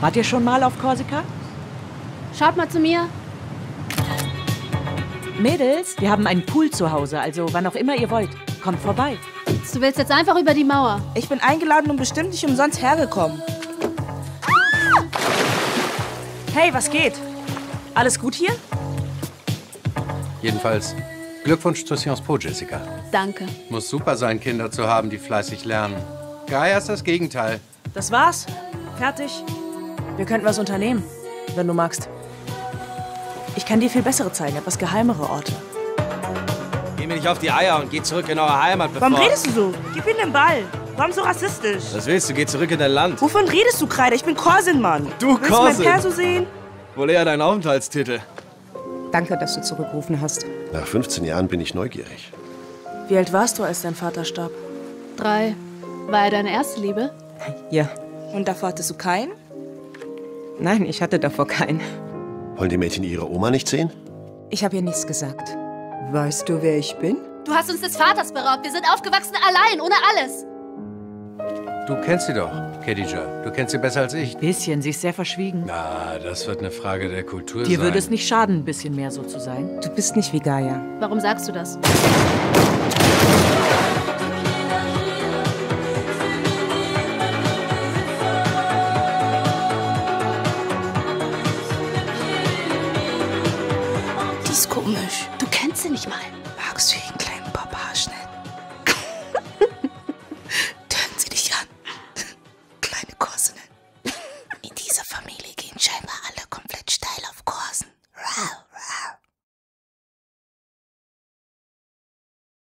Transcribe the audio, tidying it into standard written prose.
Wart ihr schon mal auf Korsika? Schaut mal zu mir. Mädels, wir haben einen Pool zu Hause, also wann auch immer ihr wollt. Kommt vorbei. Du willst jetzt einfach über die Mauer. Ich bin eingeladen und bestimmt nicht umsonst hergekommen. Ah! Hey, was geht? Alles gut hier? Jedenfalls, Glückwunsch zu Sciences Po, Jessica. Danke. Muss super sein, Kinder zu haben, die fleißig lernen. Gaia ist das Gegenteil. Das war's. Fertig. Wir könnten was unternehmen, wenn du magst. Ich kann dir viel bessere zeigen, etwas geheimere Orte. Geh mir nicht auf die Eier und geh zurück in eure Heimat, bevor... Warum redest du so? Gib ihm den Ball. Warum so rassistisch? Was willst du? Geh zurück in dein Land. Wovon redest du, Kreide? Ich bin Korsin, Mann. Du Korsin? Willst du mein Perso sehen? Wohl eher dein Aufenthaltstitel. Danke, dass du zurückgerufen hast. Nach 15 Jahren bin ich neugierig. Wie alt warst du, als dein Vater starb? 3. War er deine erste Liebe? Ja. Und davor hattest du keinen? Nein, ich hatte davor keinen. Wollen die Mädchen ihre Oma nicht sehen? Ich habe ihr nichts gesagt. Weißt du, wer ich bin? Du hast uns des Vaters beraubt. Wir sind aufgewachsen allein, ohne alles. Du kennst sie doch, Khadija. Du kennst sie besser als ich. Ein bisschen, sie ist sehr verschwiegen. Na, das wird eine Frage der Kultur sein. Dir würde es nicht schaden, ein bisschen mehr so zu sein. Du bist nicht wie Gaia. Warum sagst du das?